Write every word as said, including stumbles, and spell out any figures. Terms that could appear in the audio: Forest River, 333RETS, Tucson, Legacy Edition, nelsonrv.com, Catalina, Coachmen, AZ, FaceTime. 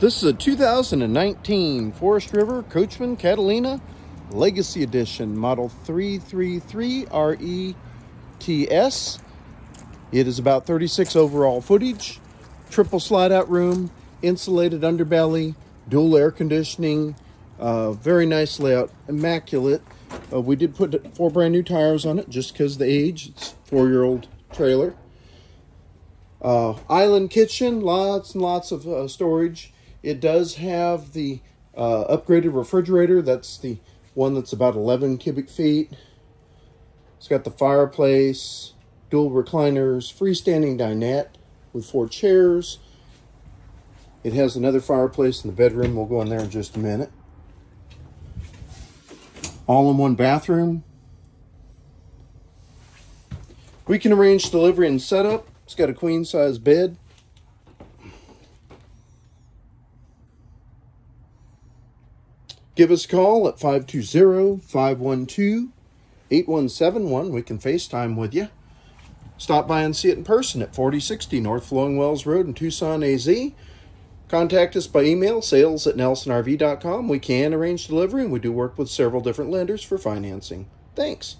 This is a two thousand nineteen Forest River Coachmen Catalina Legacy Edition, model three three three R E T S. It is about thirty-six overall footage, triple slide-out room, insulated underbelly, dual air conditioning, uh, very nice layout, immaculate. Uh, we did put four brand new tires on it just because the age. It's a four-year-old trailer. Uh, island kitchen, lots and lots of uh, storage. It does have the uh, upgraded refrigerator. That's the one that's about eleven cubic feet. It's got the fireplace, dual recliners, freestanding dinette with four chairs. It has another fireplace in the bedroom. We'll go in there in just a minute. All-in-one bathroom. We can arrange delivery and setup. It's got a queen-size bed. Give us a call at five two zero, five one two, eight one seven one. We can FaceTime with you. Stop by and see it in person at forty sixty North Flowing Wells Road in Tucson, A Z. Contact us by email, sales at nelson R V dot com. We can arrange delivery, and we do work with several different lenders for financing. Thanks.